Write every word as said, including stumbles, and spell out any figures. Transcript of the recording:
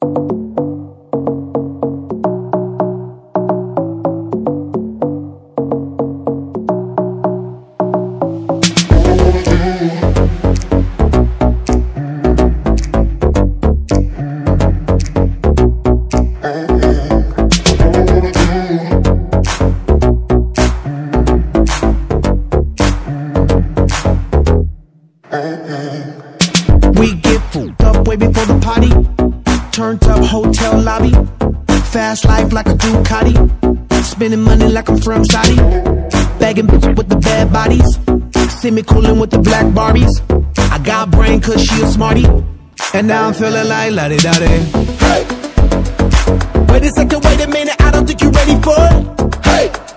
We get fucked up way before the party. Turned up hotel lobby. Fast life like a Ducati. Spending money like I'm from Saudi. Bagging bitches with the bad bodies. Semi coolin' with the black Barbies. I got brain cause she a smarty. And now I'm feeling like la di da di. Hey. Wait a second, wait a minute, I don't think you're ready for it. Hey.